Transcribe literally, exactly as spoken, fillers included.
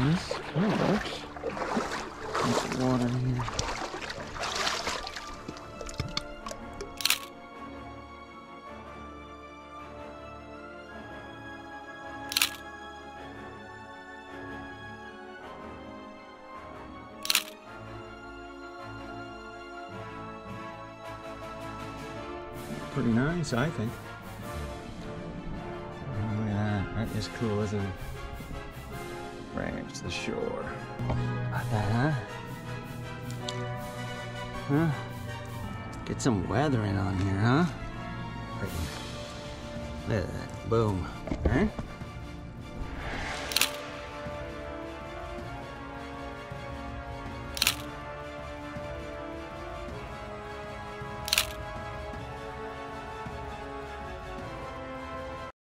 this. Oh, it works. There's water here. Pretty nice, I think. Oh, look at that. That is cool, isn't it? Branch to the shore. About that, huh? Huh? Get some weathering on here, huh? Look at that. Boom. All right?